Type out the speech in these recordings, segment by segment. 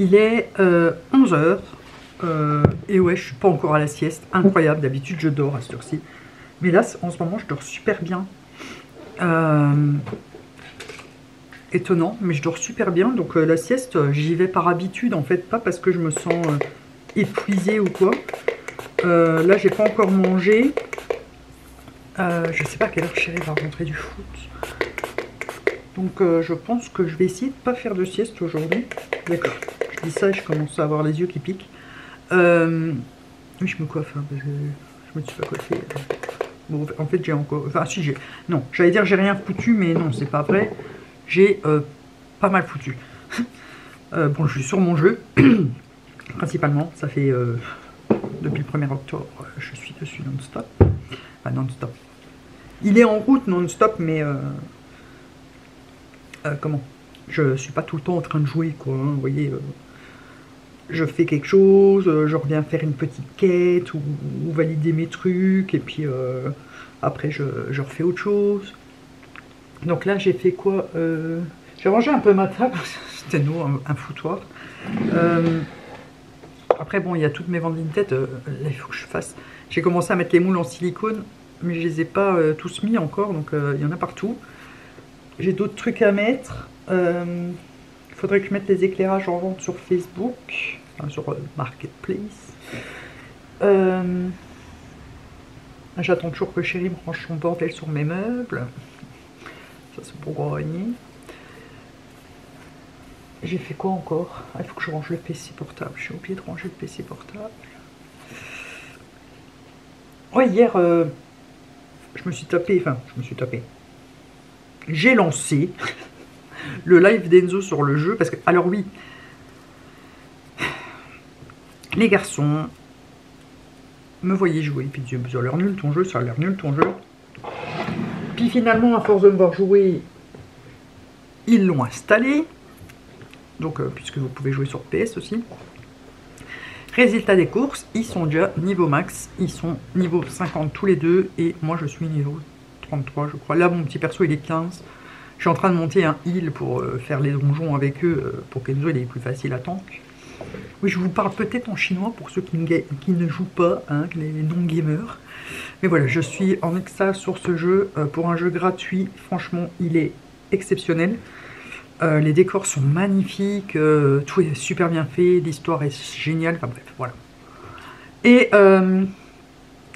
Il est 11h. Et ouais, je suis pas encore à la sieste. Incroyable, d'habitude je dors à cette heure-ci. Mais là, en ce moment, je dors super bien. Étonnant, mais je dors super bien. Donc la sieste, j'y vais par habitude, en fait. Pas parce que je me sens épuisée ou quoi. Là, j'ai pas encore mangé. Je sais pas à quelle heure chérie va rentrer du foot. Donc je pense que je vais essayer de pas faire de sieste aujourd'hui. D'accord, je dis ça et je commence à avoir les yeux qui piquent. Oui, je me coiffe, hein, parce que je me suis pas coiffée. Bon, en fait, j'ai encore... Enfin, si, j'ai... Non, j'allais dire j'ai rien foutu, mais non, c'est pas vrai. J'ai pas mal foutu. Bon, je suis sur mon jeu. Principalement, ça fait... depuis le 1er octobre, je suis dessus non-stop. Enfin, non-stop. Il est en route non-stop, mais... comment? Je suis pas tout le temps en train de jouer, quoi. Hein, vous voyez, je fais quelque chose, je reviens faire une petite quête ou valider mes trucs, et puis après je refais autre chose. Donc là, j'ai fait quoi? J'ai rangé un peu ma table, c'était nous, un foutoir. Après, bon, il y a toutes mes ventes in tête, là, il faut que je fasse. J'ai commencé à mettre les moules en silicone, mais je les ai pas tous mis encore, donc il y en a partout. J'ai d'autres trucs à mettre. Il faudrait que je mette les éclairages en vente sur Facebook, enfin sur Marketplace. J'attends toujours que chérie me range son bordel sur mes meubles. Ça, c'est pour grogner. J'ai fait quoi encore? Il faut que je range le PC portable. J'ai oublié de ranger le PC portable. Ouais, hier, je me suis tapé. Enfin, je me suis tapé. J'ai lancé le live d'Enzo sur le jeu, parce que, alors oui, les garçons me voyaient jouer, puis disaient, ça a l'air nul ton jeu, ça a l'air nul ton jeu. Puis finalement, à force de me voir jouer, ils l'ont installé, donc puisque vous pouvez jouer sur PS aussi. Résultat des courses, ils sont déjà niveau max, ils sont niveau 50 tous les deux, et moi je suis niveau 33, je crois. Là, mon petit perso, il est 15. Je suis en train de monter un heal pour faire les donjons avec eux, pour qu'Enzo, il est plus facile à tank. Oui, je vous parle peut-être en chinois, pour ceux qui ne jouent pas, hein, les non-gamers. Mais voilà, je suis en extase sur ce jeu, pour un jeu gratuit. Franchement, il est exceptionnel. Les décors sont magnifiques, tout est super bien fait, l'histoire est géniale, enfin bref, voilà. Et...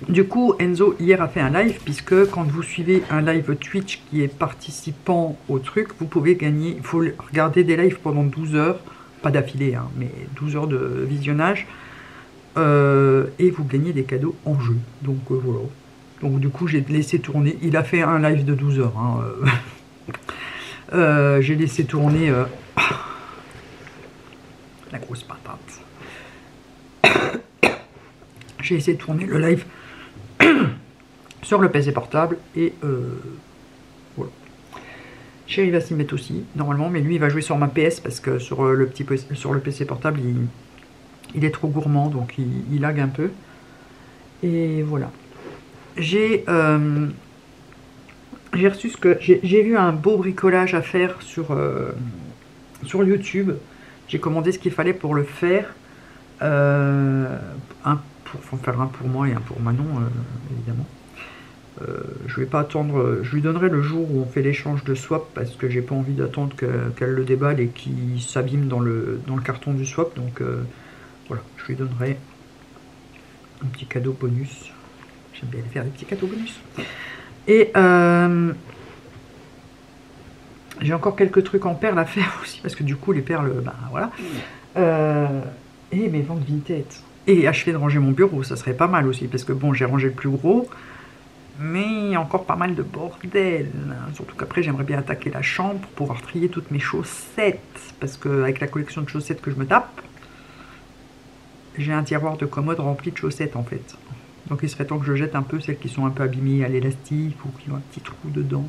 du coup, Enzo, hier, a fait un live, puisque quand vous suivez un live Twitch qui est participant au truc, vous pouvez gagner, il faut regarder des lives pendant 12 heures, pas d'affilée, hein, mais 12 heures de visionnage, et vous gagnez des cadeaux en jeu. Donc, voilà. Donc, du coup, j'ai laissé tourner. Il a fait un live de 12 heures. Hein, j'ai laissé tourner la grosse patate. J'ai essayé de tourner le live sur le PC portable et voilà. Chérie va s'y mettre aussi normalement, mais lui il va jouer sur ma PS parce que sur le petit sur le PC portable il est trop gourmand, donc il lag un peu. Et voilà. J'ai reçu ce que j'ai vu un beau bricolage à faire sur YouTube. J'ai commandé ce qu'il fallait pour le faire. Pour faire un pour moi et un pour Manon, évidemment. Je vais pas attendre, je lui donnerai le jour où on fait l'échange de swap, parce que j'ai pas envie d'attendre qu'elle le déballe et qu'il s'abîme dans le carton du swap. Donc voilà, je lui donnerai un petit cadeau bonus. J'aime bien aller faire des petits cadeaux bonus. Et j'ai encore quelques trucs en perles à faire aussi, parce que du coup les perles, ben voilà. Et mes ventes vintage. Et achever de ranger mon bureau, ça serait pas mal aussi, parce que bon, j'ai rangé le plus gros, mais encore pas mal de bordel. Surtout qu'après, j'aimerais bien attaquer la chambre pour pouvoir trier toutes mes chaussettes, parce qu'avec la collection de chaussettes que je me tape, j'ai un tiroir de commode rempli de chaussettes, en fait. Donc il serait temps que je jette un peu celles qui sont un peu abîmées à l'élastique ou qui ont un petit trou dedans.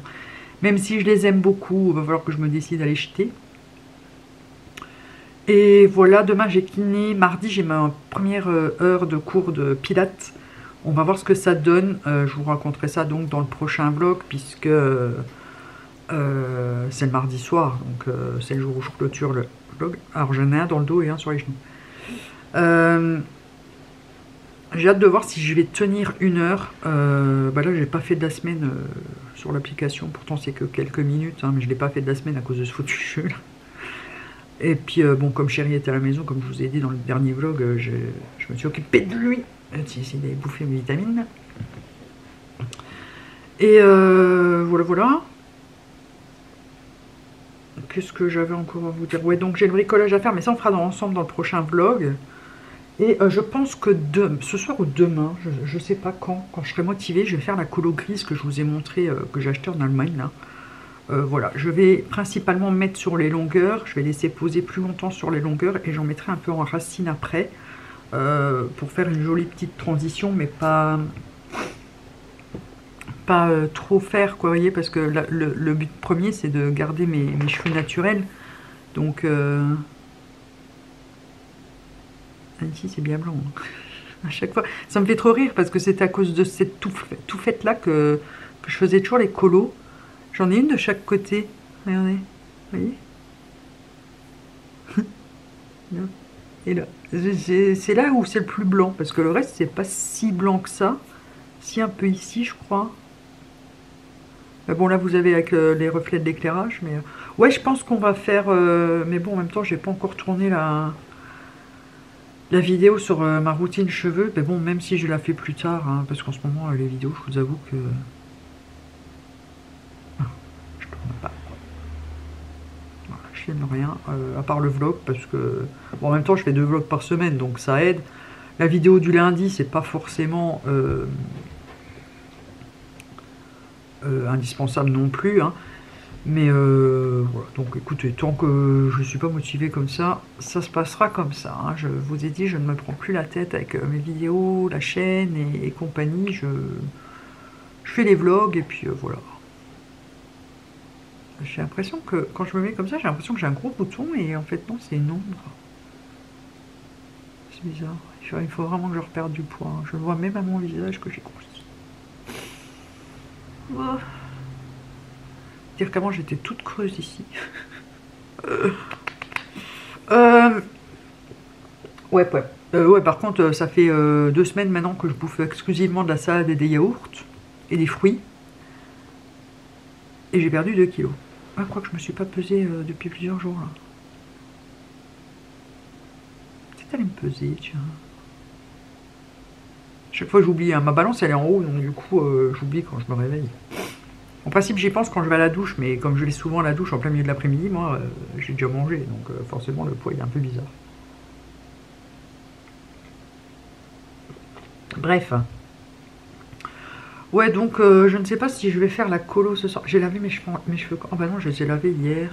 Même si je les aime beaucoup, il va falloir que je me décide à les jeter. Et voilà, demain j'ai kiné, mardi j'ai ma première heure de cours de pilates. On va voir ce que ça donne, je vous raconterai ça donc dans le prochain vlog, puisque c'est le mardi soir, donc c'est le jour où je clôture le blog. Alors j'en ai un dans le dos et un sur les genoux. J'ai hâte de voir si je vais tenir une heure. Bah là, j'ai pas fait de la semaine sur l'application. Pourtant, c'est que quelques minutes, hein, mais je l'ai pas fait de la semaine à cause de ce foutu jeu. Et puis, bon, comme Chéri était à la maison, comme je vous ai dit dans le dernier vlog, je me suis occupé de lui. J'ai essayé d'aller bouffer mes vitamines. Et voilà, voilà. Qu'est-ce que j'avais encore à vous dire? Ouais, donc j'ai le bricolage à faire, mais ça, on fera ensemble dans le prochain vlog. Et je pense que ce soir ou demain, je sais pas quand je serai motivée, je vais faire la colo grise que je vous ai montré, que j'ai acheté en Allemagne, là. Voilà, je vais principalement mettre sur les longueurs, je vais laisser poser plus longtemps sur les longueurs et j'en mettrai un peu en racine après, pour faire une jolie petite transition, mais pas trop faire, quoi, vous voyez, parce que le but premier, c'est de garder mes cheveux naturels, donc... Ah, ici, c'est bien blanc. Hein. À chaque fois, ça me fait trop rire parce que c'est à cause de cette touffette là que je faisais toujours les colos. J'en ai une de chaque côté. Regardez, vous voyez. Et là, c'est là où c'est le plus blanc parce que le reste c'est pas si blanc que ça. Si un peu ici, je crois. Mais bon, là vous avez avec les reflets de l'éclairage, mais ouais, je pense qu'on va faire. Mais bon, en même temps, j'ai pas encore tourné la vidéo sur ma routine cheveux, mais bon, même si je la fais plus tard, hein, parce qu'en ce moment, les vidéos, je vous avoue que... Ah, je tourne pas. Voilà, je filme rien, à part le vlog, parce que... Bon, en même temps, je fais 2 vlogs par semaine, donc ça aide. La vidéo du lundi, c'est pas forcément indispensable non plus, hein. Mais voilà, donc écoutez, tant que je ne suis pas motivée comme ça, ça se passera comme ça. Hein. Je vous ai dit, je ne me prends plus la tête avec mes vidéos, la chaîne et compagnie. Je fais les vlogs et puis voilà. J'ai l'impression que, quand je me mets comme ça, j'ai l'impression que j'ai un gros bouton et en fait non, c'est une ombre. C'est bizarre. Il faut vraiment que je reperde du poids. Hein. Je vois même à mon visage que j'ai grossi. Oh. Dire qu'avant j'étais toute creuse ici. Ouais. Ouais, par contre, ça fait 2 semaines maintenant que je bouffe exclusivement de la salade et des yaourts et des fruits. Et j'ai perdu 2 kilos. Ah, quoi que je me suis pas pesée depuis plusieurs jours là. Peut-être aller me peser, tiens. Chaque fois j'oublie, hein. Ma balance elle est en haut, donc du coup j'oublie quand je me réveille. En principe, j'y pense quand je vais à la douche, mais comme je vais souvent à la douche en plein milieu de l'après-midi, moi, j'ai déjà mangé, donc forcément, le poids il est un peu bizarre. Bref. Ouais, donc, je ne sais pas si je vais faire la colo ce soir. J'ai lavé mes cheveux quand? Oh, bah non, je les ai lavés hier.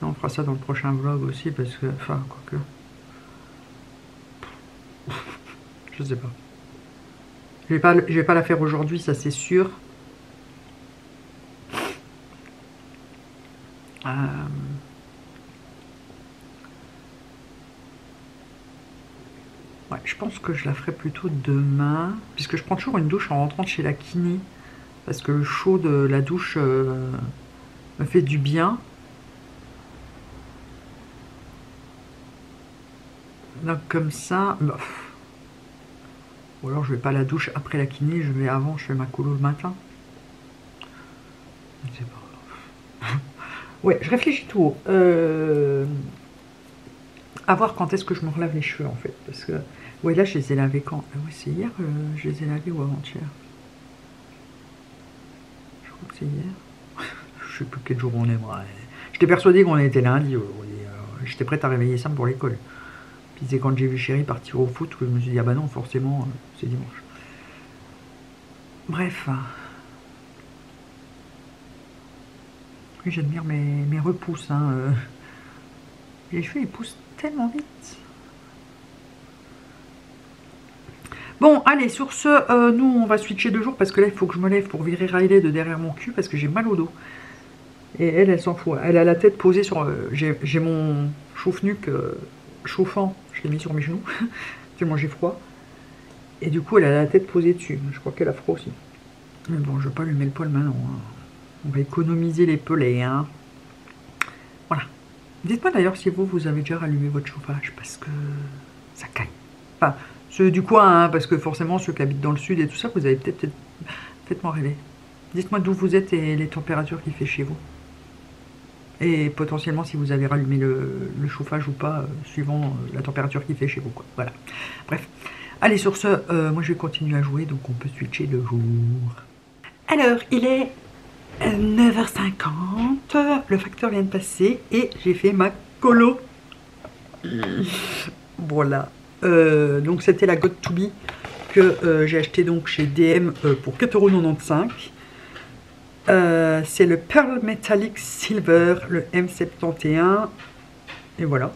Non, on fera ça dans le prochain vlog aussi, parce que... Enfin, quoique... Je sais pas. Je vais pas la faire aujourd'hui, ça c'est sûr. Ouais, je pense que je la ferai plutôt demain. Puisque je prends toujours une douche en rentrant de chez la kiné. Parce que le chaud de la douche me fait du bien. Donc comme ça... Bah, ou alors je vais pas à la douche après la kiné, je vais avant, je fais ma colo le matin. Je ne sais pas. Ouais, je réfléchis tout haut. À voir quand est-ce que je me relave les cheveux en fait. Parce que, ouais, là je les ai lavés quand? Ouais, c'est hier, je les ai lavés ou avant-hier? Je crois que c'est hier. Je sais plus quel jour on est, moi. J'étais persuadée qu'on était lundi. J'étais prête à réveiller Sam pour l'école. Puis c'est quand j'ai vu Chéri partir au foot que je me suis dit, ah bah non, forcément, c'est dimanche. Bref. Oui, j'admire mes repousses. Hein, les cheveux, ils poussent tellement vite. Bon, allez, sur ce, nous, on va switcher 2 jours parce que là, il faut que je me lève pour virer Riley de derrière mon cul parce que j'ai mal au dos. Et elle s'en fout. Elle a la tête posée sur... j'ai mon chauffe-nuque... chauffant, je l'ai mis sur mes genoux tellement j'ai froid et du coup elle a la tête posée dessus, je crois qu'elle a froid aussi, mais bon je vais pas lui mettre le poil maintenant, hein. On va économiser les pelés, hein. Dites-moi d'ailleurs si vous, vous avez déjà rallumé votre chauffage, parce que ça caille. Enfin, ceux du coin, hein, parce que forcément, ceux qui habitent dans le sud et tout ça, vous avez peut-être... Faites-moi rêver. Dites-moi d'où vous êtes et les températures qu'il fait chez vous. Et potentiellement, si vous avez rallumé le chauffage ou pas, suivant la température qu'il fait chez vous, quoi. Voilà. Bref. Allez, sur ce, moi, je vais continuer à jouer, donc on peut switcher de jour. Alors, il est 9h50, le facteur vient de passer et j'ai fait ma colo. Voilà. Donc, c'était la Got to Be que j'ai acheté donc chez DM pour 4,95€. C'est le Pearl Metallic Silver, le M71. Et voilà.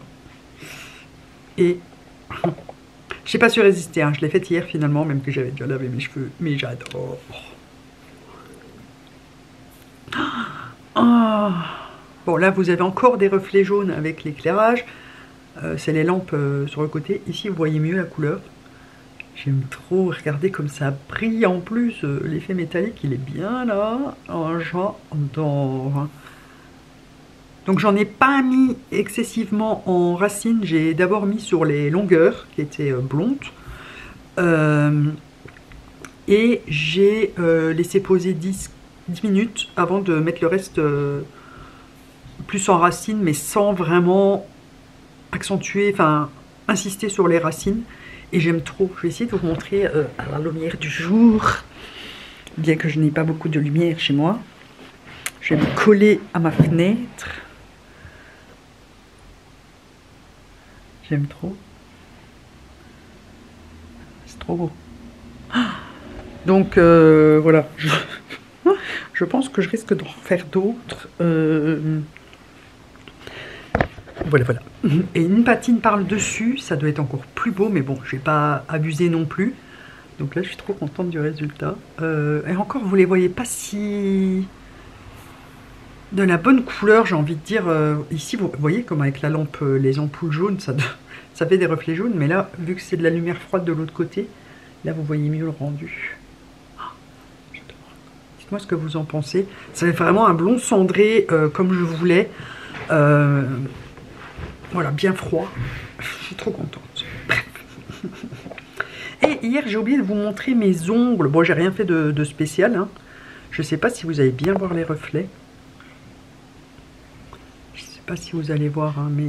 Et je sais pas su résister, hein. Je l'ai fait hier finalement, même que j'avais déjà lavé mes cheveux. Mais j'adore. Oh. Bon, là vous avez encore des reflets jaunes avec l'éclairage. C'est les lampes sur le côté. Ici vous voyez mieux la couleur. J'aime trop regarder comme ça brille en plus. L'effet métallique il est bien là. Oh, j'adore. Donc j'en ai pas mis excessivement en racine. J'ai d'abord mis sur les longueurs qui étaient blondes. Et j'ai laissé poser 10 minutes avant de mettre le reste plus en racine, mais sans vraiment accentuer, enfin insister sur les racines. Et j'aime trop. Je vais essayer de vous montrer à la lumière du jour, bien que je n'ai pas beaucoup de lumière chez moi. Je vais me coller à ma fenêtre. J'aime trop. C'est trop beau. Donc voilà. Je pense que je risque d'en faire d'autres. Voilà, voilà. Et une patine par le dessus, ça doit être encore plus beau, mais bon, je ne vais pas abuser non plus. Donc là, je suis trop contente du résultat. Et encore, vous ne les voyez pas si... De la bonne couleur, j'ai envie de dire. Ici, vous voyez, comme avec la lampe, les ampoules jaunes, ça fait des reflets jaunes, mais là, vu que c'est de la lumière froide de l'autre côté, là, vous voyez mieux le rendu. Dites-moi ce que vous en pensez. Ça fait vraiment un blond cendré comme je voulais. Voilà, bien froid. Je suis trop contente. Bref. Et hier, j'ai oublié de vous montrer mes ongles. Bon, j'ai rien fait de spécial, hein. Je sais pas si vous allez bien voir les reflets. Je sais pas si vous allez voir, hein, mais...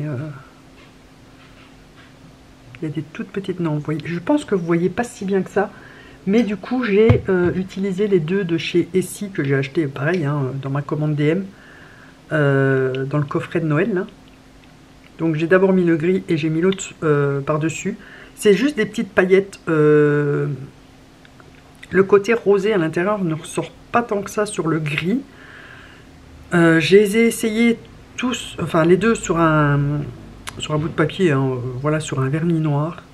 Il y a des toutes petites... Non, vous voyez... je pense que vous voyez pas si bien que ça. Mais du coup, j'ai utilisé les deux de chez Essie que j'ai acheté, pareil, hein, dans ma commande DM. Dans le coffret de Noël, là. Donc j'ai d'abord mis le gris et j'ai mis l'autre par-dessus. C'est juste des petites paillettes. Le côté rosé à l'intérieur ne ressort pas tant que ça sur le gris. J'ai essayé tous, enfin les deux sur un bout de papier, hein, voilà, sur un vernis noir.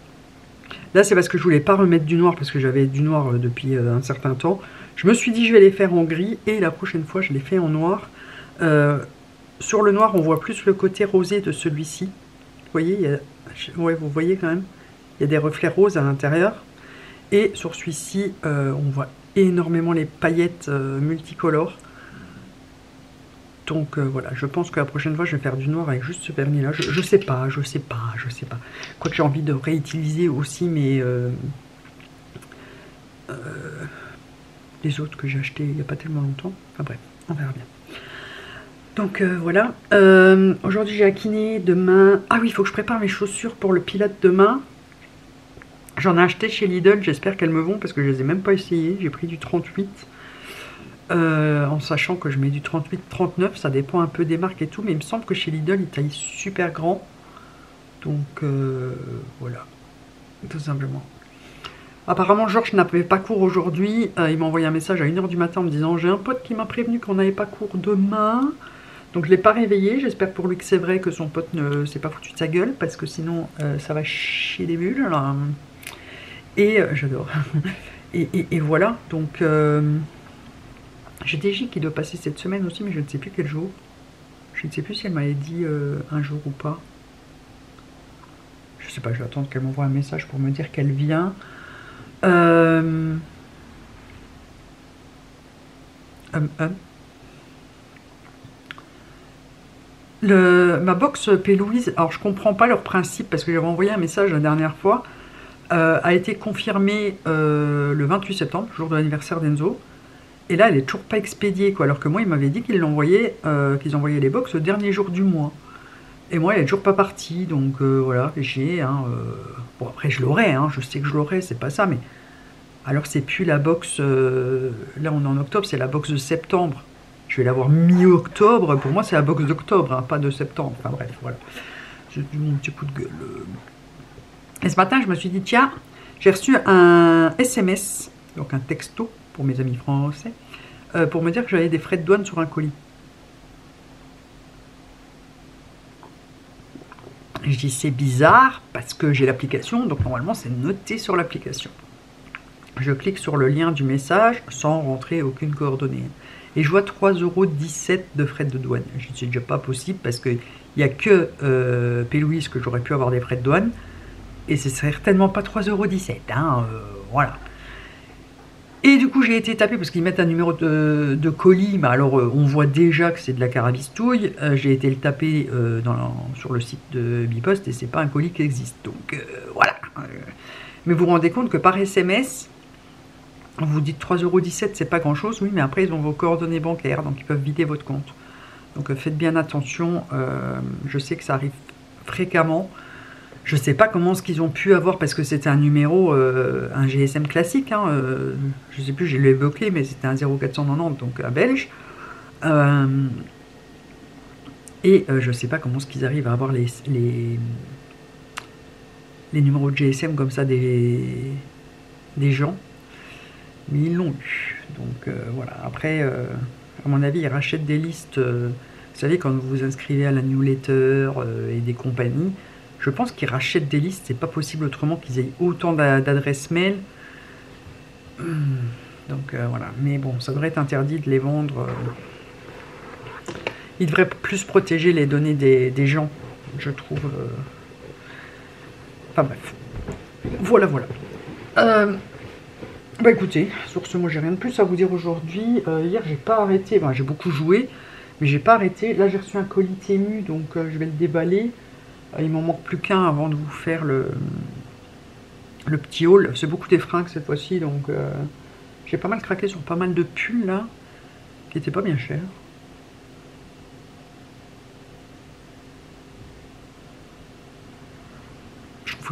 Là c'est parce que je voulais pas remettre du noir, parce que j'avais du noir depuis un certain temps. Je me suis dit je vais les faire en gris et la prochaine fois je les fais en noir. Sur le noir, on voit plus le côté rosé de celui-ci. Vous voyez, il y a... ouais, vous voyez quand même, il y a des reflets roses à l'intérieur. Et sur celui-ci, on voit énormément les paillettes multicolores. Donc voilà, je pense que la prochaine fois, je vais faire du noir avec juste ce vernis-là. Je sais pas. Quoique j'ai envie de réutiliser aussi mes... les autres que j'ai achetés il n'y a pas tellement longtemps. Enfin bref, on verra bien. Donc voilà, aujourd'hui j'ai akiné, demain... Ah oui, il faut que je prépare mes chaussures pour le pilates demain. J'en ai acheté chez Lidl, j'espère qu'elles me vont parce que je les ai même pas essayées. J'ai pris du 38, en sachant que je mets du 38, 39, ça dépend un peu des marques et tout. Mais il me semble que chez Lidl, ils taillent super grand. Donc voilà, tout simplement. Apparemment, Georges n'avait pas cours aujourd'hui. Il m'a envoyé un message à 1h du matin en me disant « J'ai un pote qui m'a prévenu qu'on n'avait pas cours demain. » Donc je ne l'ai pas réveillé, j'espère pour lui que c'est vrai, que son pote ne s'est pas foutu de sa gueule, parce que sinon ça va chier des bulles. Là. Et j'adore. Et voilà, donc j'ai DJ qui doit passer cette semaine aussi, mais je ne sais plus quel jour. Je ne sais plus si elle m'avait dit un jour ou pas. Je sais pas, je vais attendre qu'elle m'envoie un message pour me dire qu'elle vient. ma box P. Louise, alors je comprends pas leur principe parce que j'avais envoyé un message la dernière fois, a été confirmée le 28 septembre, jour de l'anniversaire d'Enzo. Et là, elle est toujours pas expédiée, quoi. Alors que moi, il m'avait dit qu'ils l'envoyaient, qu'ils envoyaient les box le dernier jour du mois. Et moi, elle est toujours pas partie, donc voilà, j'ai, hein, bon, après, je l'aurai, hein, je sais que je l'aurai, c'est pas ça, mais... Alors, c'est plus la box... là, on est en octobre, c'est la box de septembre. Je vais l'avoir mi-octobre. Pour moi, c'est la box d'octobre, hein, pas de septembre. Enfin, bref, voilà. J'ai eu mon petit coup de gueule. Et ce matin, je me suis dit, tiens, j'ai reçu un SMS, donc un texto, pour mes amis français, pour me dire que j'avais des frais de douane sur un colis. Et je dis, c'est bizarre, parce que j'ai l'application, donc normalement, c'est noté sur l'application. Je clique sur le lien du message sans rentrer aucune coordonnée. Et je vois 3,17 € de frais de douane. Je dis, c'est déjà pas possible parce qu'il n'y a que P. Louise que j'aurais pu avoir des frais de douane. Et c'est certainement pas 3,17 €. Hein, voilà. Et du coup, j'ai été tapé parce qu'ils mettent un numéro de colis. Mais alors, on voit déjà que c'est de la carabistouille. J'ai été le taper sur le site de Bipost et c'est pas un colis qui existe. Donc, voilà. Mais vous vous rendez compte que par SMS... Vous dites 3,17 €, c'est pas grand-chose, oui, mais après, ils ont vos coordonnées bancaires, donc ils peuvent vider votre compte. Donc, faites bien attention, je sais que ça arrive fréquemment. Je sais pas comment ce qu'ils ont pu avoir, parce que c'était un numéro, un GSM classique, hein, je sais plus, je l'ai évoqué, mais c'était un 0490, donc un belge. Je sais pas comment ce qu'ils arrivent à avoir les numéros de GSM comme ça des gens. Mais ils l'ont eu. Donc voilà. Après, à mon avis, ils rachètent des listes. Vous savez, quand vous vous inscrivez à la newsletter et des compagnies, je pense qu'ils rachètent des listes. C'est pas possible autrement qu'ils aient autant d'adresses mail. Donc voilà. Mais bon, ça devrait être interdit de les vendre. Ils devraient plus protéger les données des gens, je trouve. Enfin bref. Voilà, voilà. Bah écoutez, sur ce, moi j'ai rien de plus à vous dire aujourd'hui. Hier j'ai pas arrêté, enfin, j'ai beaucoup joué, mais j'ai pas arrêté. Là j'ai reçu un colis Temu, donc je vais le déballer. Il m'en manque plus qu'un avant de vous faire le petit haul. C'est beaucoup des fringues cette fois-ci, donc j'ai pas mal craqué sur pas mal de pulls là, qui étaient pas bien chers.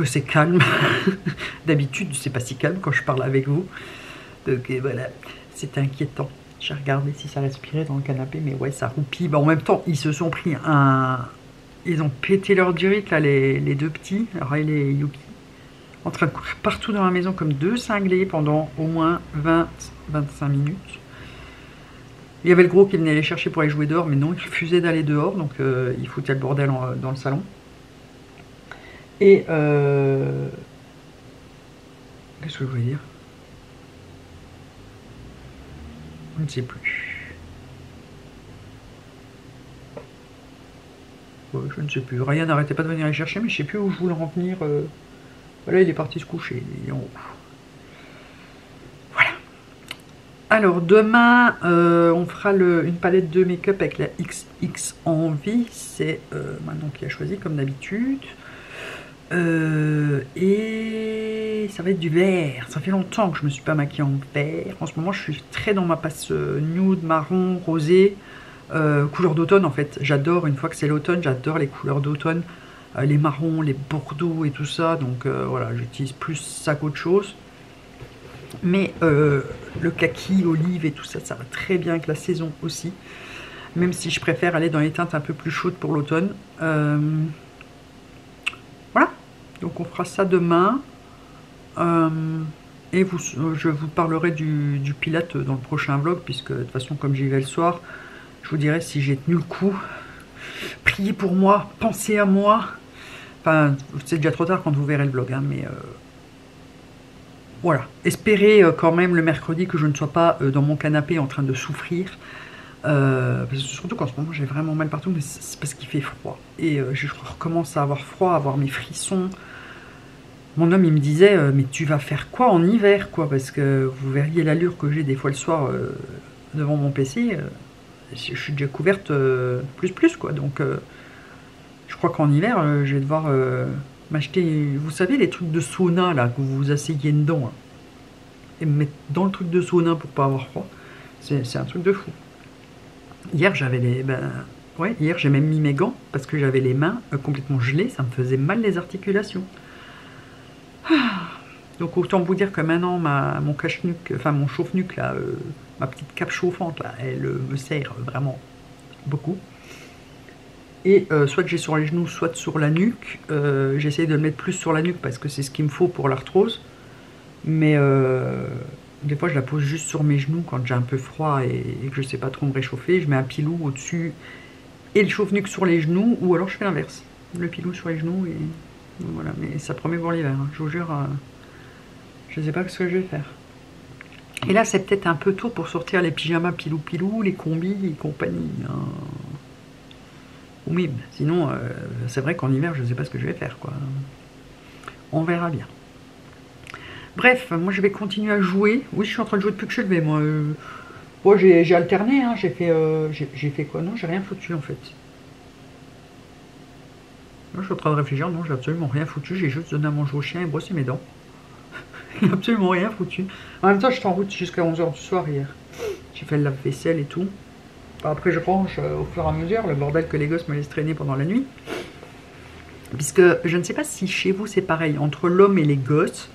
C'est calme. D'habitude, c'est pas si calme quand je parle avec vous. Donc voilà, c'est inquiétant. J'ai regardé si ça respirait dans le canapé, mais ouais, ça roupille. Bah, en même temps, ils se sont pris un... Ils ont pété leur durite, là, les deux petits, Riley et Yuki, en train de courir partout dans la maison comme deux cinglés pendant au moins 20-25 minutes. Il y avait le gros qui venait les chercher pour aller jouer dehors, mais non, il refusait d'aller dehors, donc il foutait le bordel dans le salon. Et qu'est-ce que je voulais dire? Je ne sais plus. Ouais, je ne sais plus. Ryan n'arrêtait pas de venir les chercher, mais je ne sais plus où je voulais en venir. Voilà, il est parti se coucher. Voilà. Alors, demain, on fera une palette de make-up avec la XX ENVY. C'est Manon qui a choisi, comme d'habitude. Et ça va être du vert. Ça fait longtemps que je me suis pas maquillée en vert. En ce moment, je suis très dans ma passe nude, marron, rosé, couleur d'automne en fait. J'adore, une fois que c'est l'automne, j'adore les couleurs d'automne, les marrons, les bordeaux et tout ça. Donc voilà, j'utilise plus ça qu'autre chose. Mais le kaki, olive et tout ça, ça va très bien avec la saison aussi. Même si je préfère aller dans les teintes un peu plus chaudes pour l'automne. Donc on fera ça demain, et je vous parlerai du pilate dans le prochain vlog, puisque de toute façon comme j'y vais le soir, je vous dirai si j'ai tenu le coup. Priez pour moi, pensez à moi, enfin c'est déjà trop tard quand vous verrez le vlog, hein, mais voilà. Espérez quand même le mercredi que je ne sois pas dans mon canapé en train de souffrir. Surtout qu'en ce moment j'ai vraiment mal partout, mais c'est parce qu'il fait froid et je recommence à avoir froid, à avoir mes frissons. Mon homme il me disait mais tu vas faire quoi en hiver, quoi, parce que vous verriez l'allure que j'ai des fois le soir devant mon PC. Je suis déjà couverte plus quoi, donc crois qu'en hiver, je vais devoir m'acheter, vous savez, les trucs de sauna, là, que vous vous asseyez dedans, hein, et me mettre dans le truc de sauna pour pas avoir froid. C'est un truc de fou. Hier, j'avais les... ouais, hier, j'ai même mis mes gants, parce que j'avais les mains complètement gelées, ça me faisait mal les articulations. Ah. Donc autant vous dire que maintenant mon cache-nuque, enfin mon chauffe-nuque là, ma petite cape chauffante là, elle me sert vraiment beaucoup. Et soit que j'ai sur les genoux, soit sur la nuque. J'essaye de le mettre plus sur la nuque parce que c'est ce qu'il me faut pour l'arthrose. Mais des fois je la pose juste sur mes genoux quand j'ai un peu froid et que je sais pas trop me réchauffer. Je mets un pilou au-dessus et le chauffe-nuque sur les genoux, ou alors je fais l'inverse. Le pilou sur les genoux et voilà. Mais ça promet pour l'hiver, hein, je vous jure. Je sais pas ce que je vais faire. Et là, c'est peut-être un peu tôt pour sortir les pyjamas pilou-pilou, les combis et compagnie. Hein. Oui, sinon, c'est vrai qu'en hiver, je sais pas ce que je vais faire, quoi. On verra bien. Bref, moi, je vais continuer à jouer. Oui, je suis en train de jouer depuis que je suis levée, moi. Bon, j'ai alterné, hein. J'ai fait... j'ai fait quoi? Non, j'ai rien foutu, en fait. Moi, je suis en train de réfléchir. Non, j'ai absolument rien foutu. J'ai juste donné à manger au chien et brossé mes dents. Absolument rien foutu. En même temps, j'étais en route jusqu'à 11h du soir hier. J'ai fait le lave-vaisselle et tout. Après, je range au fur et à mesure le bordel que les gosses me laissent traîner pendant la nuit. Puisque je ne sais pas si chez vous c'est pareil. Entre l'homme et les gosses,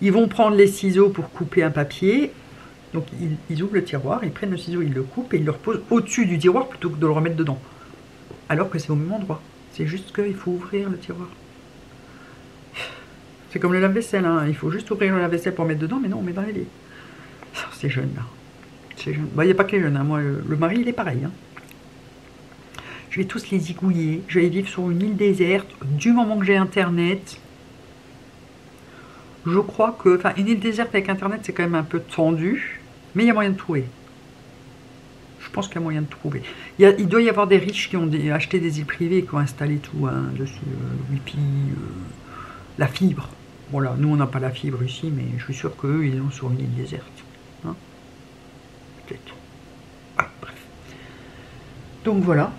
ils vont prendre les ciseaux pour couper un papier. Donc, ils ouvrent le tiroir, ils prennent le ciseau, ils le coupent et ils le reposent au-dessus du tiroir plutôt que de le remettre dedans. Alors que c'est au même endroit. C'est juste qu'il faut ouvrir le tiroir. C'est comme le lave-vaisselle, hein. Il faut juste ouvrir le lave-vaisselle pour mettre dedans, mais non, on met dans les lits. C'est jeune, là. C'est jeune. Bah, il n'y a pas que les jeunes, hein. Moi, le mari, il est pareil, hein. Je vais tous les zigouiller. Je vais vivre sur une île déserte du moment que j'ai Internet. Je crois que... Enfin, une île déserte avec Internet, c'est quand même un peu tendu, mais il y a moyen de trouver. Je pense qu'il y a moyen de trouver. Il doit y avoir des riches qui ont acheté des îles privées et qui ont installé tout, hein, dessus, le Wi-Fi, la fibre. Voilà, nous on n'a pas la fibre ici, mais je suis sûr qu'eux ils l'ont sur une île déserte. Hein, peut-être. Ah, bref. Donc voilà.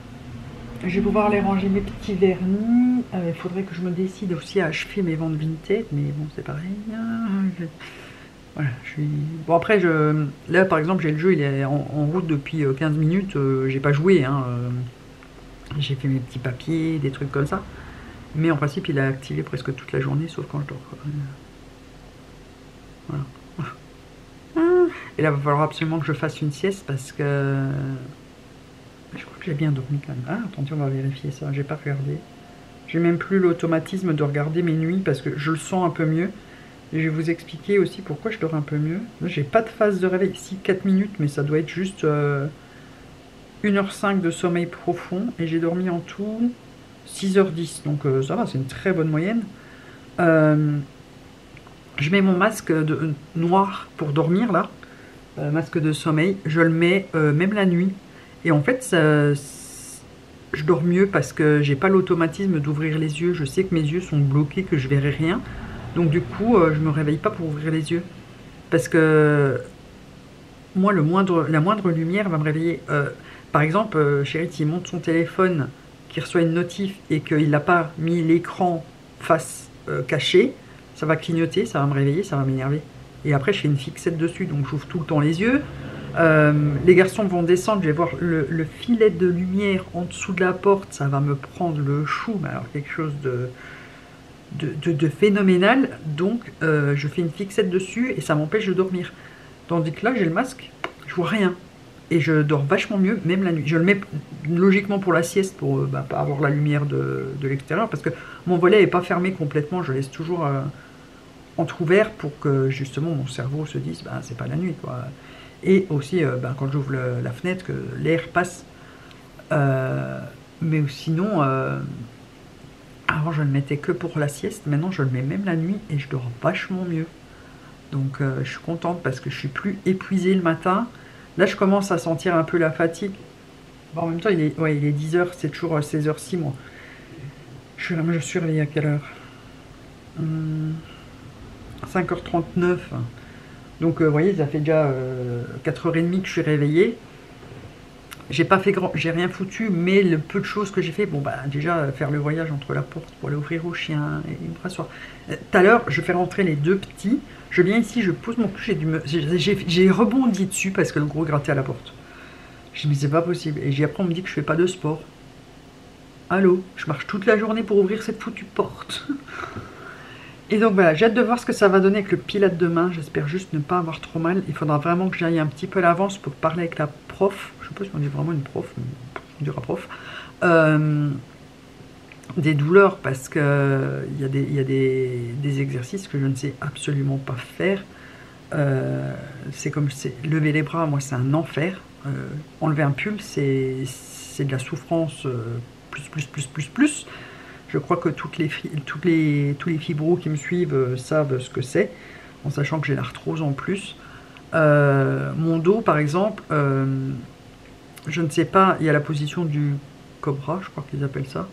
Je vais pouvoir aller ranger mes petits vernis. Il faudrait que je me décide aussi à achever mes ventes vintage, mais bon, c'est pareil. Voilà, je suis. Bon, après, là par exemple, j'ai le jeu, il est en route depuis 15 minutes. J'ai pas joué, hein. J'ai fait mes petits papiers, des trucs comme ça. Mais en principe, il a activé presque toute la journée, sauf quand je dors. Voilà. Et là, il va falloir absolument que je fasse une sieste parce que... Je crois que j'ai bien dormi quand même. Ah, attendez, on va vérifier ça. J'ai pas regardé. J'ai même plus l'automatisme de regarder mes nuits parce que je le sens un peu mieux. Et je vais vous expliquer aussi pourquoi je dors un peu mieux. J'ai pas de phase de réveil. Ici, 4 minutes, mais ça doit être juste 1h05 de sommeil profond. Et j'ai dormi en tout... 6h10, donc ça va, c'est une très bonne moyenne. Je mets mon masque noir pour dormir, là, masque de sommeil, je le mets même la nuit. Et en fait, ça, je dors mieux parce que j'ai pas l'automatisme d'ouvrir les yeux. Je sais que mes yeux sont bloqués, que je verrai rien. Donc du coup, je me réveille pas pour ouvrir les yeux. Parce que moi, la moindre lumière va me réveiller. Par exemple, chérie, il monte son téléphone, qui reçoit une notif et qu'il n'a pas mis l'écran face cachée, ça va clignoter, ça va me réveiller, ça va m'énerver. Et après, je fais une fixette dessus, donc j'ouvre tout le temps les yeux. Les garçons vont descendre, je vais voir le filet de lumière en dessous de la porte, ça va me prendre le chou, mais alors quelque chose de phénoménal. Donc, je fais une fixette dessus et ça m'empêche de dormir. Tandis que là, j'ai le masque, je vois rien. Et je dors vachement mieux, même la nuit. Je le mets logiquement pour la sieste, pour pas avoir la lumière de l'extérieur, parce que mon volet n'est pas fermé complètement, je laisse toujours entrouvert pour que justement mon cerveau se dise, bah, c'est pas la nuit, quoi. Et aussi, quand j'ouvre la fenêtre, que l'air passe. Mais sinon, avant je ne le mettais que pour la sieste, maintenant je le mets même la nuit et je dors vachement mieux. Donc je suis contente parce que je suis plus épuisée le matin. Là, je commence à sentir un peu la fatigue. Bon, en même temps, il est 10h, c'est toujours 16h06, moi. Je suis réveillée à quelle heure? 5h39. Donc, vous voyez, ça fait déjà 4h30 que je suis réveillée. J'ai pas fait grand, j'ai rien foutu, mais le peu de choses que j'ai fait, bon bah déjà faire le voyage entre la porte pour aller ouvrir au chien et me rasseoir. Tout à l'heure, je fais rentrer les deux petits, je viens ici, je pose mon cul, j'ai rebondi dessus parce que le gros grattait à la porte. Je me dis, c'est pas possible. Et j'ai après, on me dit que je fais pas de sport. Allô, je marche toute la journée pour ouvrir cette foutue porte. Et donc voilà, j'ai hâte de voir ce que ça va donner avec le pilote demain. J'espère juste ne pas avoir trop mal. Il faudra vraiment que j'aille un petit peu à l'avance pour parler avec la prof. Je ne sais pas si on dit vraiment une prof, mais on dira prof. Des douleurs, parce qu'il y a des exercices que je ne sais absolument pas faire. C'est comme lever les bras, moi c'est un enfer. Enlever un pull, c'est de la souffrance plus. Je crois que tous les fibros qui me suivent savent ce que c'est, en sachant que j'ai l'arthrose en plus. Mon dos, par exemple, je ne sais pas, il y a la position du cobra, je crois qu'ils appellent ça.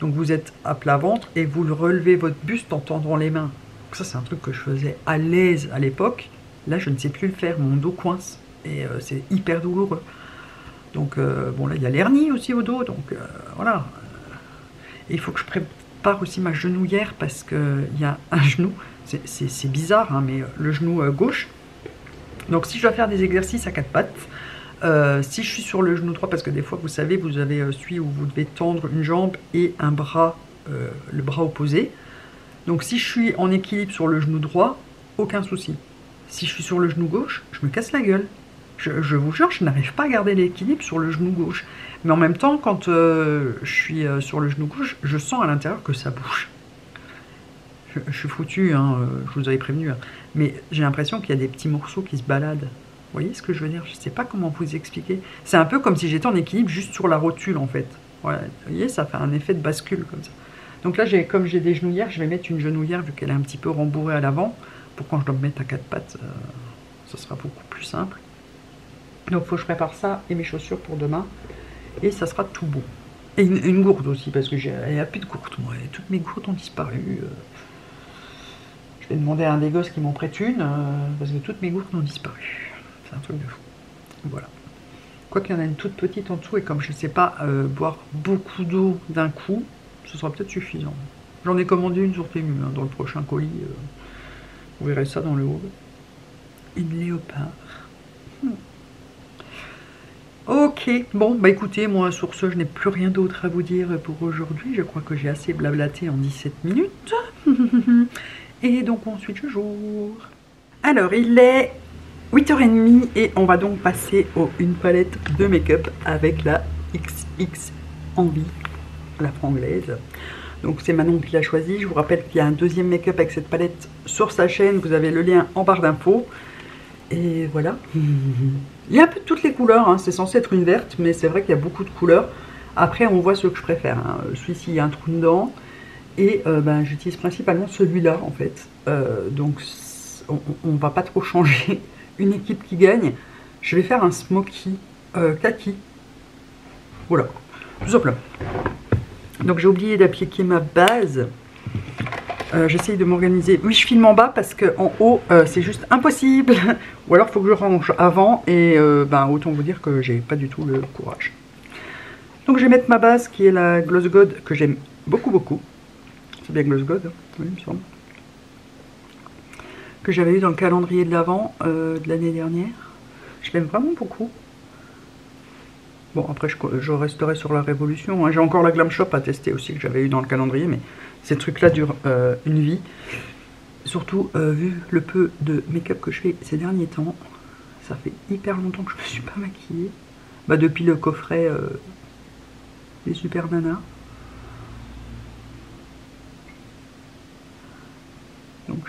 Donc vous êtes à plat ventre et vous relevez votre buste en tendant les mains. Donc ça, c'est un truc que je faisais à l'aise à l'époque. Là, je ne sais plus le faire, mon dos coince et c'est hyper douloureux. Donc bon, là, il y a l'hernie aussi au dos, donc voilà. Il faut que je prépare aussi ma genouillère parce qu'il y a un genou, c'est bizarre, hein, mais le genou gauche. Donc si je dois faire des exercices à quatre pattes, si je suis sur le genou droit, parce que des fois vous savez, vous avez celui où vous devez tendre une jambe et un bras, le bras opposé. Donc si je suis en équilibre sur le genou droit, aucun souci. Si je suis sur le genou gauche, je me casse la gueule. Je vous jure, je n'arrive pas à garder l'équilibre sur le genou gauche. Mais en même temps, quand je suis sur le genou gauche, je sens à l'intérieur que ça bouge. Je suis foutue, hein, je vous avais prévenu. Hein. Mais j'ai l'impression qu'il y a des petits morceaux qui se baladent. Vous voyez ce que je veux dire? Je ne sais pas comment vous expliquer. C'est un peu comme si j'étais en équilibre juste sur la rotule, en fait. Voilà, vous voyez, ça fait un effet de bascule, comme ça. Donc là, comme j'ai des genouillères, je vais mettre une genouillère, vu qu'elle est un petit peu rembourrée à l'avant. Pour quand je dois me mettre à quatre pattes, ça sera beaucoup plus simple. Donc il faut que je prépare ça et mes chaussures pour demain. Et ça sera tout bon. Et une gourde aussi, parce que j'ai plus de gourde, moi. Et toutes mes gourdes ont disparu. Je vais demander à un des gosses qui m'en prête une, parce que toutes mes gourdes ont disparu. C'est un truc de fou. Voilà. Quoi qu'il y en a une toute petite en dessous, et comme je ne sais pas boire beaucoup d'eau d'un coup, ce sera peut-être suffisant. J'en ai commandé une sur Temu, hein, dans le prochain colis. Vous verrez ça dans le haut. Une léopard. Ok, bon, bah écoutez, moi, sur ce, je n'ai plus rien d'autre à vous dire pour aujourd'hui. Je crois que j'ai assez blablaté en 17 minutes. Et donc, ensuite, je joue. Alors, il est 8h30 et on va donc passer à une palette de make-up avec la XX ENVY, la franglaise. Donc, c'est Manon qui l'a choisi. Je vous rappelle qu'il y a un deuxième make-up avec cette palette sur sa chaîne. Vous avez le lien en barre d'infos. Et voilà. Il y a un peu de toutes les couleurs, hein. C'est censé être une verte, mais c'est vrai qu'il y a beaucoup de couleurs. Après, on voit ce que je préfère, hein. Celui-ci, il y a un trou dedans. Et ben, j'utilise principalement celui-là, en fait. Donc, on ne va pas trop changer. Une équipe qui gagne. Je vais faire un smoky kaki. Voilà. Tout simplement. Donc, j'ai oublié d'appliquer ma base. J'essaye de m'organiser. Oui, je filme en bas parce qu'en haut, c'est juste impossible. Ou alors, il faut que je range avant. Et ben, autant vous dire que j'ai pas du tout le courage. Donc, je vais mettre ma base qui est la Gloss God que j'aime beaucoup, beaucoup. C'est bien Gloss God, hein, oui, il me semble. Que j'avais eu dans le calendrier de l'Avent de l'année dernière. Je l'aime vraiment beaucoup. Bon, après, je resterai sur la Révolution, hein. J'ai encore la Glam Shop à tester aussi, que j'avais eu dans le calendrier, mais ces trucs-là durent une vie. Surtout, vu le peu de make-up que je fais ces derniers temps, ça fait hyper longtemps que je ne me suis pas maquillée. Bah, depuis le coffret des Super Nanas. Donc,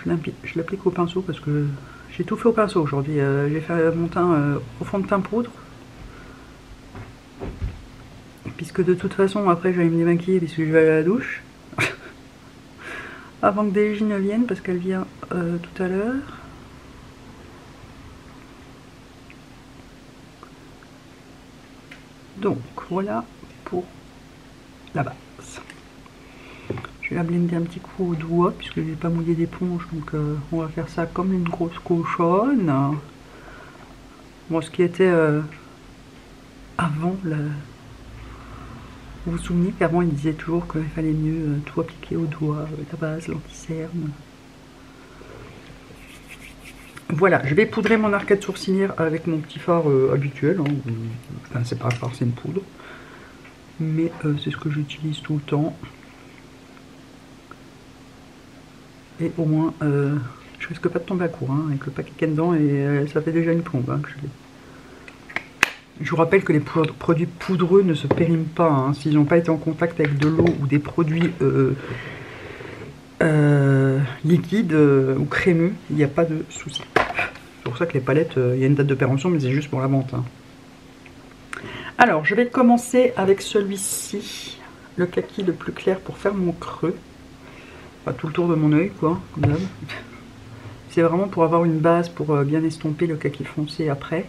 je l'applique au pinceau parce que j'ai tout fait au pinceau aujourd'hui. J'ai fait mon teint au fond de teint poudre. Puisque de toute façon, après, j'allais me démaquiller puisque je vais aller à la douche. Avant que Déji ne vienne, parce qu'elle vient tout à l'heure. Donc, voilà pour la base. Je vais la blender un petit coup au doigt, puisque je n'ai pas mouillé d'éponge. Donc, on va faire ça comme une grosse cochonne. Bon, ce qui était... avant le... Vous vous souvenez qu'avant il disait toujours qu'il fallait mieux tout appliquer au doigt, la base, l'anti-cerne. Voilà, je vais poudrer mon arcade sourcilière avec mon petit fard habituel. Hein. Enfin, c'est pas un fard, c'est une poudre. Mais c'est ce que j'utilise tout le temps. Et au moins, je risque pas de tomber à court hein, avec le paquet qu'il y a dedans et ça fait déjà une plombe hein, que je l'ai. Je vous rappelle que les produits poudreux ne se périment pas. Hein. S'ils n'ont pas été en contact avec de l'eau ou des produits liquides ou crémeux, il n'y a pas de souci. C'est pour ça que les palettes, il y a une date de péremption, mais c'est juste pour la vente. Hein. Alors, je vais commencer avec celui-ci, le kaki le plus clair pour faire mon creux. Enfin, tout le tour de mon œil, quoi, comme d'hab. C'est vraiment pour avoir une base, pour bien estomper le kaki foncé après.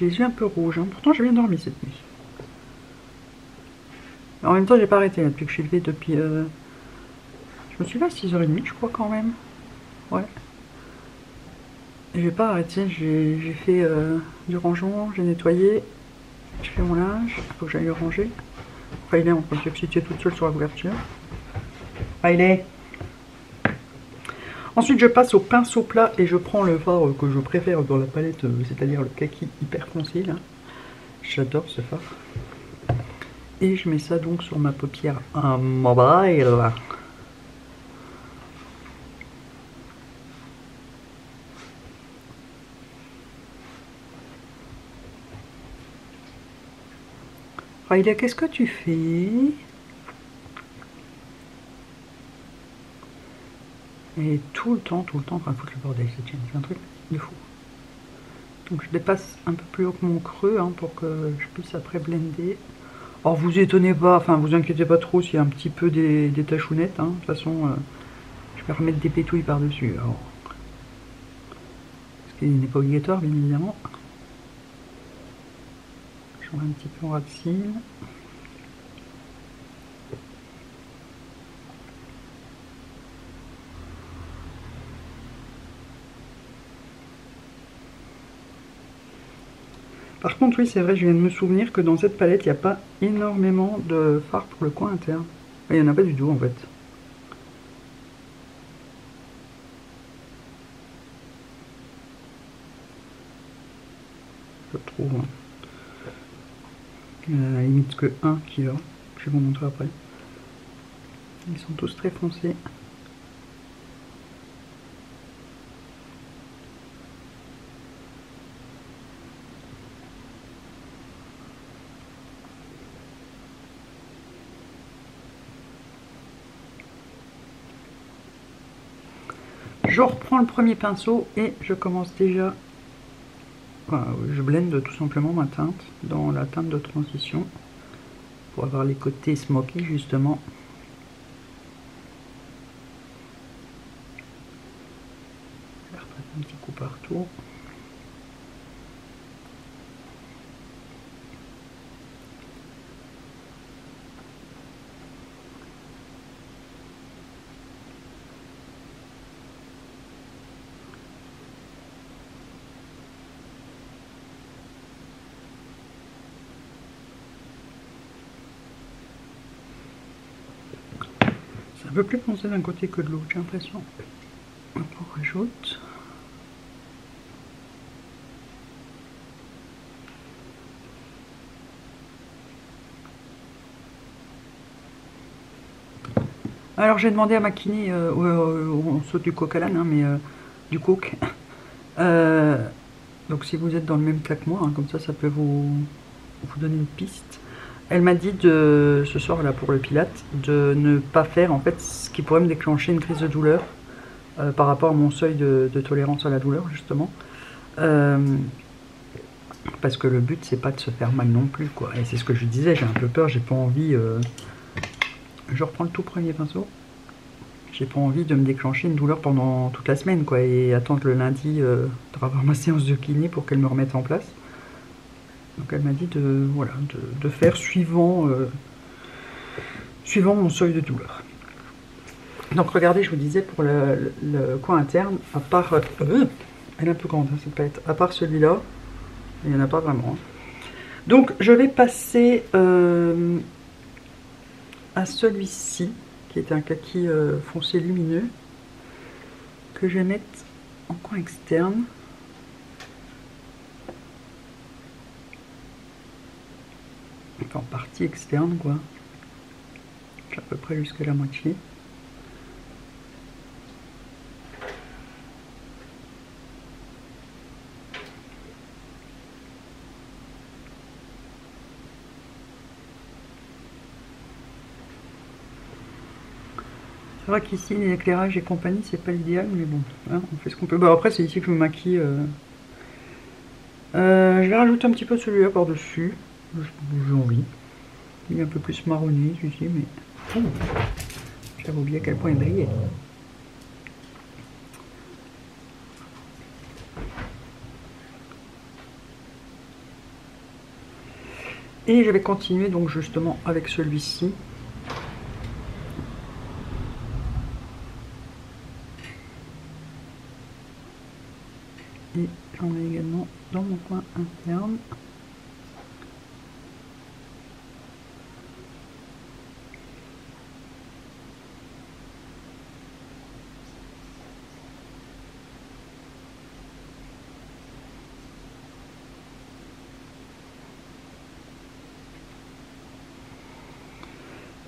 J'ai les yeux un peu rouges, hein. Pourtant j'ai bien dormi cette nuit. En même temps j'ai pas arrêté là, depuis que je suis levée depuis... Je me suis levée à 6h30 je crois quand même. Ouais. J'ai pas arrêté, j'ai fait du rangeon, j'ai nettoyé, j'ai fait mon linge, faut que j'aille le ranger. Enfin il est en train de se situer toute seule sur la couverture. Ah il est. Ensuite, je passe au pinceau plat et je prends le fard que je préfère dans la palette, c'est-à-dire le kaki hyper foncé. J'adore ce fard. Et je mets ça donc sur ma paupière mobile. Raïla, qu'est-ce que tu fais ? Et tout le temps, enfin, faut que le bordel se tienne, c'est un truc de fou. Donc je dépasse un peu plus haut que mon creux hein, pour que je puisse après blender. Alors vous étonnez pas, enfin vous inquiétez pas trop s'il y a un petit peu des tachounettes. Hein. De toute façon, je vais remettre des pétouilles par-dessus. Ce qui n'est pas obligatoire, bien évidemment. J'en mets un petit peu en ras de cils. Par contre, oui, c'est vrai, je viens de me souvenir que dans cette palette, il n'y a pas énormément de fards pour le coin interne. Il n'y en a pas du tout, en fait. Je trouve. Hein. Il n'y en a à la limite que un qui va. Je vais vous montrer après. Ils sont tous très foncés. Je reprends le premier pinceau et je commence déjà, enfin, je blende tout simplement ma teinte dans la teinte de transition pour avoir les côtés smoky justement. Je vais reprendre un petit coup partout. Un peu plus foncé d'un côté que de l'autre, j'ai l'impression. On rajoute. Alors j'ai demandé à maquiner, on saute du coq à l'âne, hein, mais du coq. Donc si vous êtes dans le même cas que moi, hein, comme ça, ça peut vous donner une piste. Elle m'a dit de, ce soir là pour le pilate, de ne pas faire en fait ce qui pourrait me déclencher une crise de douleur par rapport à mon seuil de tolérance à la douleur justement. Parce que le but c'est pas de se faire mal non plus quoi. Et c'est ce que je disais, j'ai un peu peur, j'ai pas envie... Je reprends le tout premier pinceau. J'ai pas envie de me déclencher une douleur pendant toute la semaine quoi. Et attendre le lundi d'avoir ma séance de kiné pour qu'elle me remette en place. Donc elle m'a dit de, voilà, de faire suivant, suivant mon seuil de douleur. Donc regardez, je vous disais, pour le coin interne, à part... elle est un peu grande, hein, cette palette. À part celui-là, il n'y en a pas vraiment. Donc je vais passer à celui-ci, qui est un kaki foncé lumineux, que je vais mettre en coin externe. Enfin, en partie externe, quoi. À peu près jusqu'à la moitié. C'est vrai qu'ici, l'éclairage et compagnie, c'est pas l'idéal, mais bon, hein, on fait ce qu'on peut. Bah, après, c'est ici que je me maquille. Je vais rajouter un petit peu celui-là par-dessus. J'ai envie. Il est un peu plus marronné, celui-ci, mais... Oh, j'avais oublié à quel point il brillait. Et je vais continuer, donc, justement, avec celui-ci. Et j'en ai également dans mon coin interne.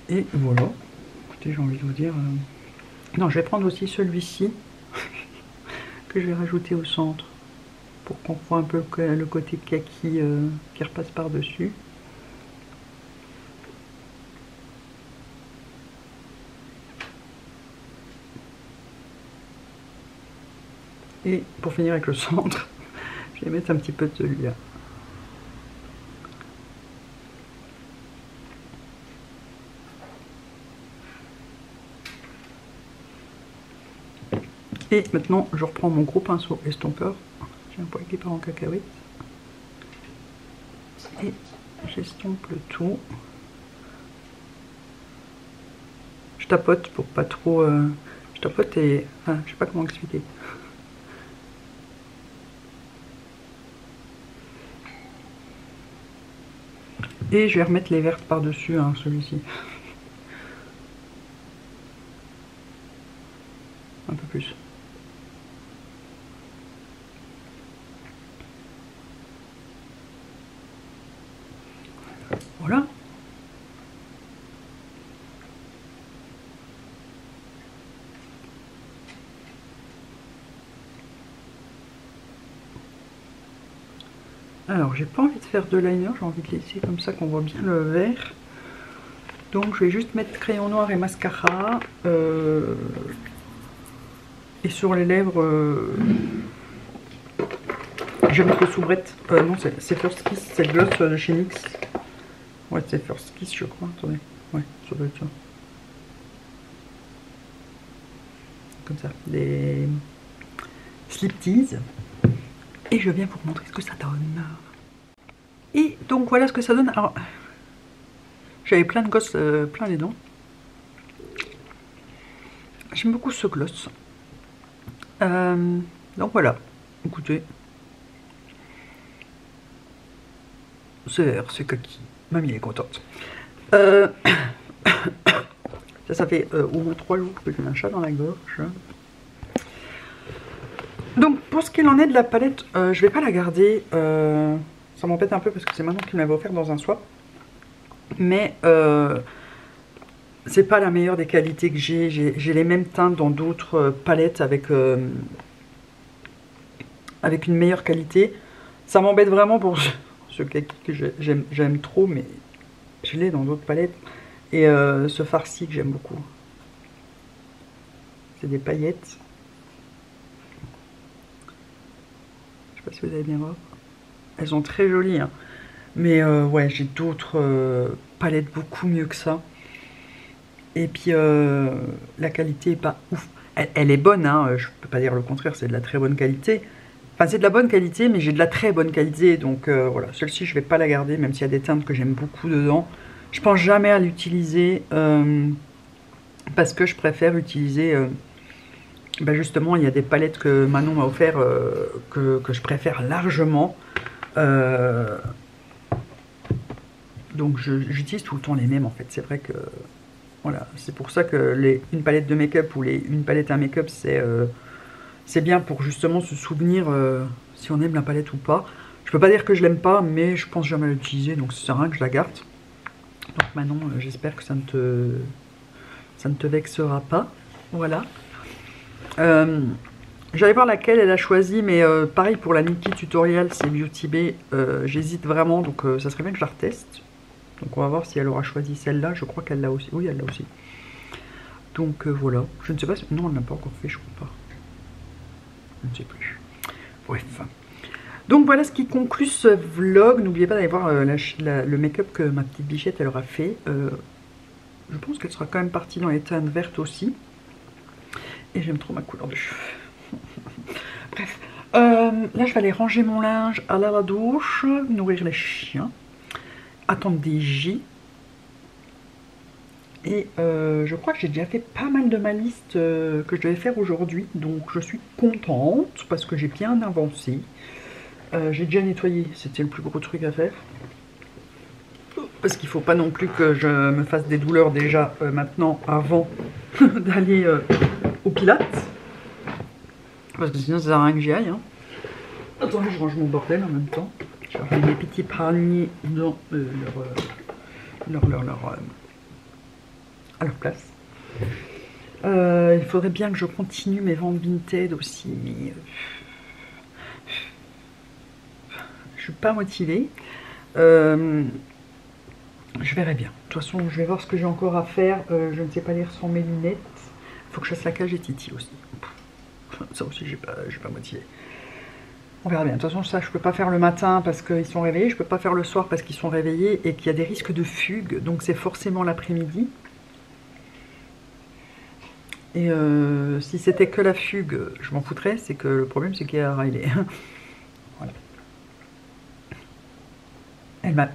Et voilà. Écoutez, j'ai envie de vous dire... Non, je vais prendre aussi celui-ci que je vais rajouter au centre, pour qu'on voit un peu le côté kaki qui repasse par-dessus. Et pour finir avec le centre, je vais mettre un petit peu de celui-là. Et maintenant, je reprends mon gros pinceau estompeur. J'ai un poil qui part en cacahuète. Et j'estompe le tout. Je tapote pour pas trop... Je tapote et... Enfin, je sais pas comment expliquer. Et je vais remettre les vertes par-dessus, hein, celui-ci. Un peu plus. Voilà. Alors, j'ai pas envie de faire de liner, j'ai envie de laisser comme ça qu'on voit bien le vert. Donc, je vais juste mettre crayon noir et mascara. Et sur les lèvres, je vais mettre le soubrette. Non, c'est First Kiss, c'est le gloss de chez NOX. Ouais, c'est First Kiss, je crois. Attendez. Ouais, ça doit être ça. Comme ça. Des slip tease. Et je viens pour vous montrer ce que ça donne. Et donc voilà ce que ça donne. Alors, j'avais plein de gosses, plein les dents. J'aime beaucoup ce gloss. Donc voilà, écoutez, c'est vert, c'est kaki, mamie est contente. Ça fait au moins 3 jours que j'ai un chat dans la gorge. Donc pour ce qu'il en est de la palette, je vais pas la garder, ça m'embête un peu parce que c'est maintenant qu'il m'avait offert dans un swap, mais c'est pas la meilleure des qualités que j'ai. J'ai les mêmes teintes dans d'autres palettes avec, avec une meilleure qualité. Ça m'embête vraiment pour ce kaki que j'aime trop, mais je l'ai dans d'autres palettes. Et ce farci que j'aime beaucoup. C'est des paillettes. Je sais pas si vous allez bien voir. Elles sont très jolies, hein. Mais ouais, j'ai d'autres palettes beaucoup mieux que ça. Et puis la qualité est pas ouf. Elle est bonne, hein, je peux pas dire le contraire, c'est de la très bonne qualité. Enfin, c'est de la bonne qualité, mais j'ai de la très bonne qualité. Donc voilà, celle-ci, je vais pas la garder, même s'il y a des teintes que j'aime beaucoup dedans. Je pense jamais à l'utiliser parce que je préfère utiliser... ben justement, il y a des palettes que Manon m'a offert que je préfère largement. Donc j'utilise tout le temps les mêmes en fait. C'est vrai que... Voilà, c'est pour ça que une palette de make-up ou une palette à make-up, c'est bien pour justement se souvenir si on aime la palette ou pas. Je peux pas dire que je l'aime pas, mais je pense jamais l'utiliser, donc ça sert à rien que je la garde. Donc Manon, j'espère que ça ne te vexera pas. Voilà. J'allais voir laquelle elle a choisi, mais pareil pour la Nikki Tutorial, c'est Beautybay. J'hésite vraiment, donc ça serait bien que je la reteste. Donc on va voir si elle aura choisi celle-là. Je crois qu'elle l'a aussi. Oui, elle l'a aussi. Donc voilà. Je ne sais pas si... Non, elle ne l'a pas encore fait, je crois pas. Je ne sais plus. Bref. Donc voilà ce qui conclut ce vlog. N'oubliez pas d'aller voir le make-up que ma petite bichette, elle aura fait. Je pense qu'elle sera quand même partie dans les teintes vertes aussi. Et j'aime trop ma couleur de cheveux. Bref. Là, je vais aller ranger mon linge, aller à la douche, nourrir les chiens. Attendre des J. Et je crois que j'ai déjà fait pas mal de ma liste que je devais faire aujourd'hui. Donc je suis contente parce que j'ai bien avancé. J'ai déjà nettoyé, c'était le plus gros truc à faire. Parce qu'il ne faut pas non plus que je me fasse des douleurs déjà maintenant avant d'aller au Pilates. Parce que sinon ça sert à rien que j'y aille. Hein. Attendez, je range mon bordel en même temps. J'ai des petits palmiers dans à leur place. Il faudrait bien que je continue mes ventes vintage aussi, mais je suis pas motivée. Je verrai bien. De toute façon, je vais voir ce que j'ai encore à faire. Je ne sais pas lire sans mes lunettes. Il faut que je fasse la cage et Titi aussi. Ça aussi, je suis pas motivée. On verra bien. De toute façon, ça, je ne peux pas faire le matin parce qu'ils sont réveillés. Je ne peux pas faire le soir parce qu'ils sont réveillés et qu'il y a des risques de fugue. Donc, c'est forcément l'après-midi. Et si c'était que la fugue, je m'en foutrais. C'est que le problème, c'est qu'il y a Riley. Voilà.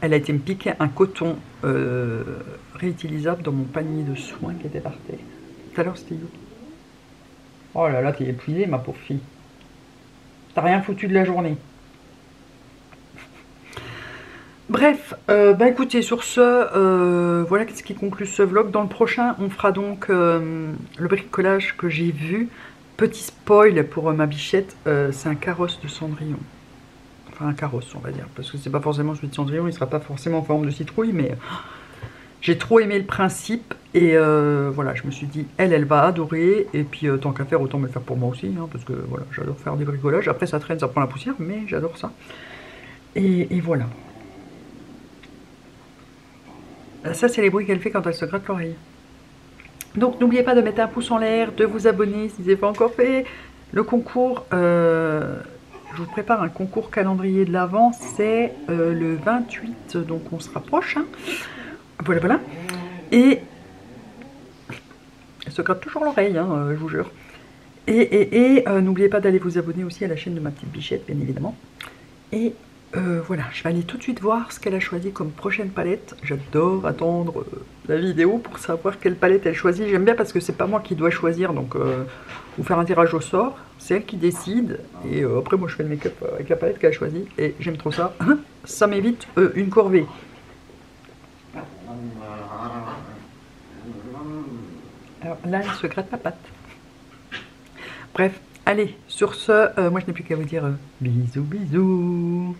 Elle a été me piquer un coton réutilisable dans mon panier de soins qui était par terre. Tout à l'heure, c'était où? Oh là là, t'es épuisée, ma pauvre fille. T'as rien foutu de la journée. Bref, bah écoutez, sur ce, voilà ce qui conclut ce vlog. Dans le prochain, on fera donc le bricolage que j'ai vu. Petit spoil pour ma bichette, c'est un carrosse de Cendrillon. Enfin, un carrosse, on va dire, parce que c'est pas forcément celui de Cendrillon, il sera pas forcément en forme de citrouille, mais j'ai trop aimé le principe. Et voilà, je me suis dit, elle va adorer. Et puis, tant qu'à faire, autant me le faire pour moi aussi. Hein, parce que voilà, j'adore faire des bricolages. Après, ça traîne, ça prend la poussière, mais j'adore ça. Et voilà. Ça, c'est les bruits qu'elle fait quand elle se gratte l'oreille. Donc, n'oubliez pas de mettre un pouce en l'air, de vous abonner si ce n'est pas encore fait. Le concours, je vous prépare un concours calendrier de l'Avent. C'est le 28, donc on se rapproche. Hein. Voilà, voilà. Et... elle se gratte toujours l'oreille, hein, je vous jure. Et n'oubliez pas d'aller vous abonner aussi à la chaîne de ma petite bichette, bien évidemment. Et voilà, je vais aller tout de suite voir ce qu'elle a choisi comme prochaine palette. J'adore attendre la vidéo pour savoir quelle palette elle choisit. J'aime bien parce que c'est pas moi qui dois choisir, donc vous faire un tirage au sort. C'est elle qui décide. Et après, moi, je fais le make-up avec la palette qu'elle a choisie. Et j'aime trop ça. Ça m'évite une corvée. Alors là, elle se gratte la patte. Bref, allez, sur ce, moi je n'ai plus qu'à vous dire bisous, bisous.